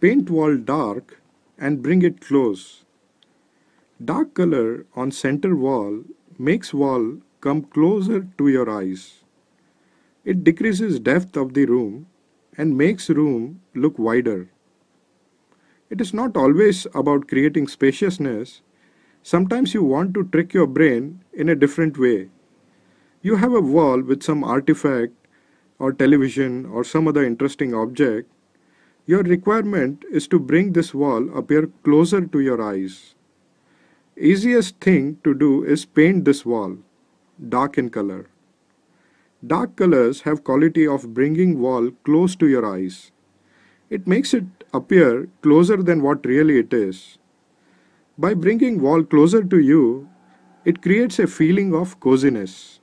Paint wall dark and bring it close. Dark color on center wall makes wall come closer to your eyes. It decreases depth of the room and makes room look wider. It is not always about creating spaciousness. Sometimes you want to trick your brain in a different way. You have a wall with some artifact or television or some other interesting object. Your requirement is to bring this wall appear closer to your eyes. Easiest thing to do is paint this wall, dark in color. Dark colors have quality of bringing wall close to your eyes. It makes it appear closer than what really it is. By bringing wall closer to you, it creates a feeling of coziness.